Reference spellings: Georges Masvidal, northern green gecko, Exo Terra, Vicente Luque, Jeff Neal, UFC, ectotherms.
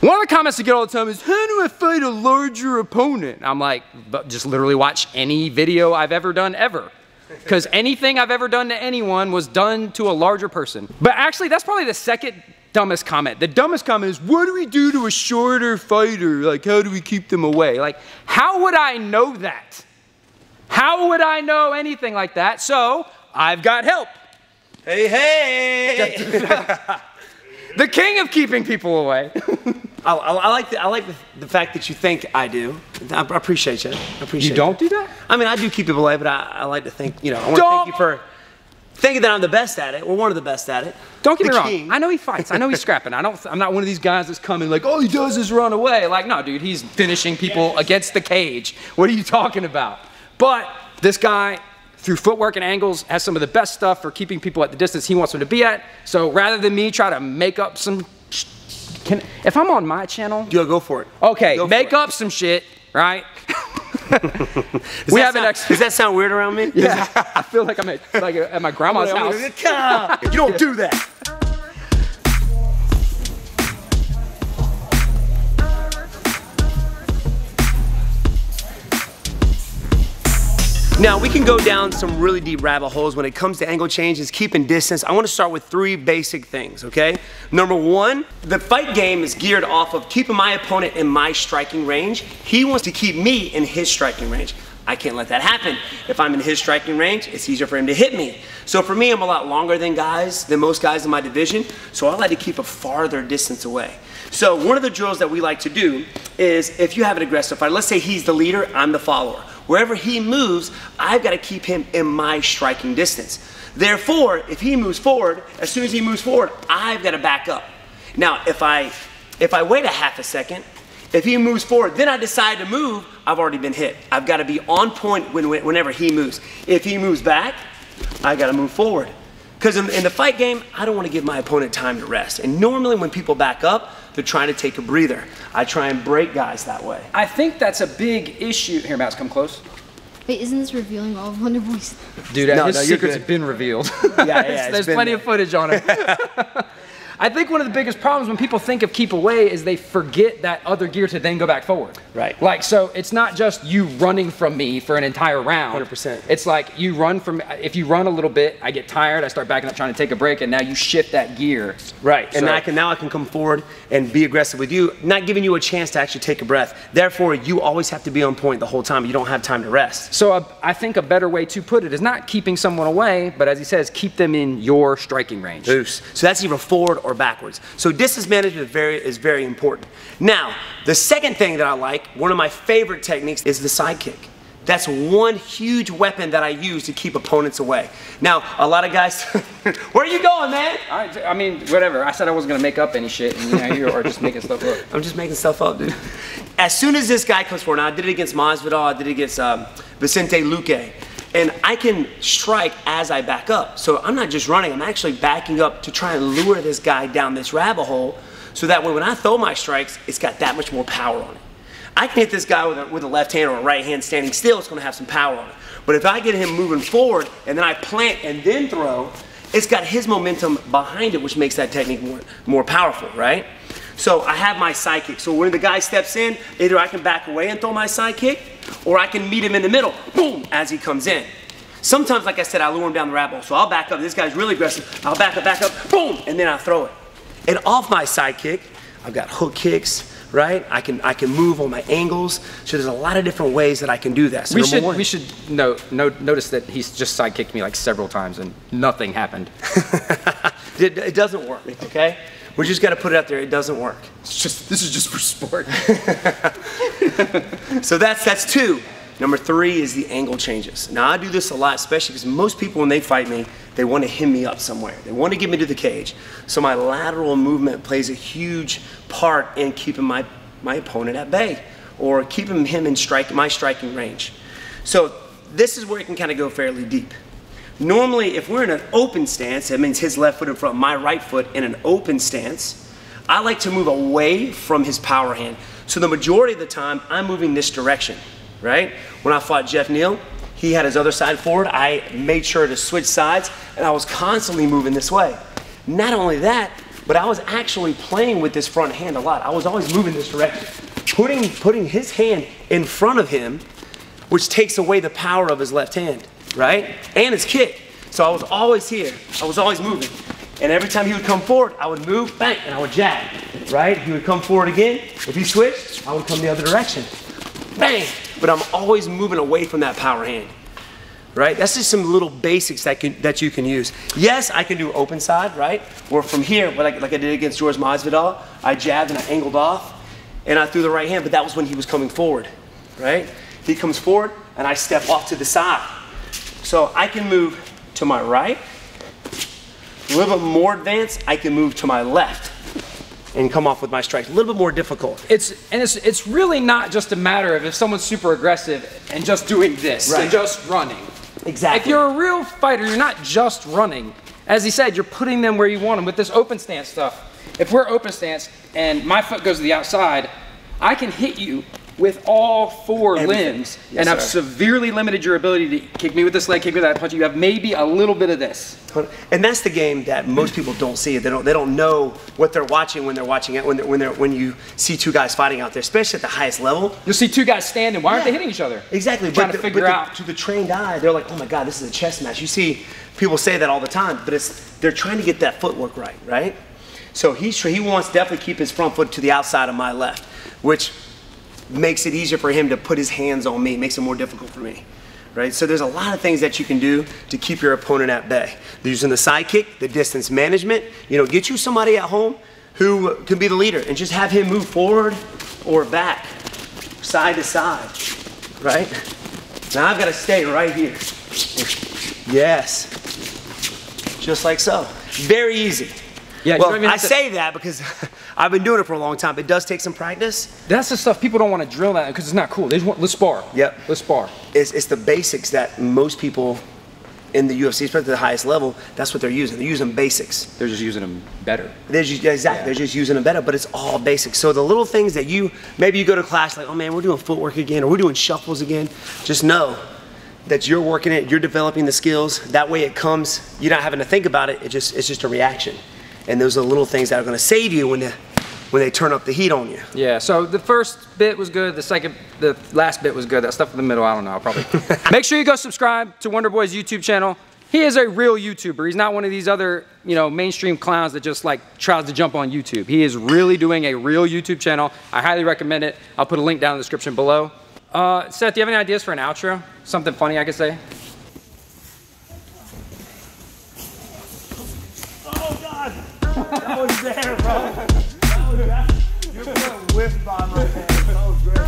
One of the comments I get all the time is, how do I fight a larger opponent? I'm like, but just literally watch any video I've ever done ever. Because anything I've ever done to anyone was done to a larger person. But actually, that's probably the second dumbest comment. The dumbest comment is, what do we do to a shorter fighter? Like, how do we keep them away? Like, how would I know that? How would I know anything like that? So, I've got help. Hey, hey! The king of keeping people away. I like the fact that you think I do. I appreciate you. I appreciate you don't do that? I mean, I do keep people away, but I like to think, you know, I want to thank you for thinking that I'm the best at it, or one of the best at it. Don't get me wrong. I know he fights. I know he's scrapping. I'm not one of these guys that's coming like, all he does is run away. Like, no, dude, he's finishing people against the cage. What are you talking about? But this guy, through footwork and angles, has some of the best stuff for keeping people at the distance he wants them to be at. So rather than me try to make up some, if I'm on my channel, yeah, go for it. Okay, make up some shit, right? Does that sound weird around me? Yeah, I feel like I'm at, like, at my grandma's house. You don't do that. Now, we can go down some really deep rabbit holes when it comes to angle changes, keeping distance. I want to start with three basic things, okay? Number one, the fight game is geared off of keeping my opponent in my striking range. He wants to keep me in his striking range. I can't let that happen. If I'm in his striking range, it's easier for him to hit me. So for me, I'm a lot longer than most guys in my division, so I like to keep a farther distance away. So one of the drills that we like to do is if you have an aggressive fighter, let's say he's the leader, I'm the follower. Wherever he moves, I've got to keep him in my striking distance. Therefore, if he moves forward, as soon as he moves forward, I've got to back up. Now, if I wait a half a second, if he moves forward, then I decide to move, I've already been hit. I've got to be on point whenever he moves. If he moves back, I've got to move forward. Because in the fight game, I don't want to give my opponent time to rest. And normally when people back up, they're trying to take a breather. I try and break guys that way. I think that's a big issue. Here, Max, come close. Wait, isn't this revealing all of Wonder Boy's? Dude, no, his secrets have been revealed. Yeah, there's plenty of footage on it. I think one of the biggest problems when people think of keep away is they forget that other gear to then go back forward. Right. Like, so it's not just you running from me for an entire round. 100%. It's like you run from, if you run a little bit, I get tired, I start backing up trying to take a break, and now you shift that gear. Right. And so, now I can come forward and be aggressive with you, not giving you a chance to actually take a breath. Therefore, you always have to be on point the whole time. You don't have time to rest. So I think a better way to put it is not keeping someone away, but as he says, keep them in your striking range. Oops. So that's either forward or backwards. So distance management is very important. Now, the second thing that I like, one of my favorite techniques, is the side kick. That's one huge weapon that I use to keep opponents away. Now, a lot of guys, where are you going, man? I mean, whatever. I said I wasn't gonna make up any shit, and now you are just making stuff up. I'm just making stuff up, dude. As soon as this guy comes forward, now I did it against Masvidal, I did it against Vicente Luque, and I can strike as I back up. So I'm not just running, I'm actually backing up to try and lure this guy down this rabbit hole, so that way when I throw my strikes, it's got that much more power on it. I can hit this guy with a left hand or a right hand standing still, it's gonna have some power on it. But if I get him moving forward and then I plant and then throw, it's got his momentum behind it, which makes that technique more powerful, right? So I have my side kick. So when the guy steps in, either I can back away and throw my side kick, or I can meet him in the middle, boom, as he comes in. Sometimes, like I said, I lure him down the rabbit hole, so I'll back up. This guy's really aggressive. I'll back up, boom, and then I throw it. And off my side kick, I've got hook kicks, right? I can move on my angles. So there's a lot of different ways that I can do that. So we should notice that he's just sidekicked me like several times and nothing happened. It doesn't work, okay? We're just gonna put it out there, it doesn't work. It's just, this is just for sport. So that's two. Number three is the angle changes. Now I do this a lot, especially because most people when they fight me, they want to hem me up somewhere. They want to get me to the cage. So my lateral movement plays a huge part in keeping my opponent at bay, or keeping him in my striking range. So this is where it can kind of go fairly deep. Normally, if we're in an open stance, that means his left foot in front of my right foot in an open stance, I like to move away from his power hand. So the majority of the time, I'm moving this direction, right? When I fought Jeff Neal, he had his other side forward. I made sure to switch sides, and I was constantly moving this way. Not only that, But I was actually playing with this front hand a lot. I was always moving this direction, putting his hand in front of him, which takes away the power of his left hand, right? And his kick. So I was always here. I was always moving. And every time he would come forward, I would move, bang, and I would jab, right? He would come forward again. If he switched, I would come the other direction. Bang! But I'm always moving away from that power hand, right? That's just some little basics that you can use. Yes, I can do open side, right? Or from here, like I did against Georges Masvidal, I jabbed and I angled off, and I threw the right hand, but that was when he was coming forward, right? He comes forward, and I step off to the side. So I can move to my right. A little bit more advanced, I can move to my left and come off with my strikes. A little bit more difficult. It's really not just a matter of if someone's super aggressive and just doing this, right, and just running. Exactly. If you're a real fighter, you're not just running. As he said, you're putting them where you want them with this open stance stuff. If we're open stance and my foot goes to the outside, I can hit you with all four limbs, and I've severely limited your ability to kick me with this leg, kick me with that punch. You have maybe a little bit of this. And that's the game that most people don't see. They don't know what they're watching when they're watching it, when you see two guys fighting out there, especially at the highest level. You'll see two guys standing. Why aren't they hitting each other? Exactly. Trying to figure out. To the trained eye, they're like, oh my God, this is a chess match. You see people say that all the time, but they're trying to get that footwork right, right? So he wants to definitely keep his front foot to the outside of my left, which makes it easier for him to put his hands on me, makes it more difficult for me, right? So there's a lot of things that you can do to keep your opponent at bay. Using the sidekick, the distance management, you know, get you somebody at home who can be the leader and just have him move forward or back, side to side, right? Now I've got to stay right here. Yes, just like so. Very easy. Yeah, well, I say that because I've been doing it for a long time, but it does take some practice. That's the stuff people don't want to drill that because it's not cool. They just want, let's spar. Yep. Let's spar. It's the basics that most people in the UFC, especially at the highest level, that's what they're using. They're using basics. They're just using them better. They're just using them better, but it's all basics. So the little things that maybe you go to class like, oh man, we're doing footwork again, or we're doing shuffles again, just know that you're working it, you're developing the skills. That way it comes, you're not having to think about it, it's just a reaction. And those are the little things that are going to save you when they turn up the heat on you. Yeah, so the first bit was good, the last bit was good. That stuff in the middle, I don't know, I'll probably. Make sure you go subscribe to Wonder Boy's YouTube channel. He is a real YouTuber. He's not one of these other, you know, mainstream clowns that just like tries to jump on YouTube. He is really doing a real YouTube channel. I highly recommend it. I'll put a link down in the description below. Seth, do you have any ideas for an outro? Something funny I could say? That was there, bro. That was, you're gonna whiff by my hand. That was great.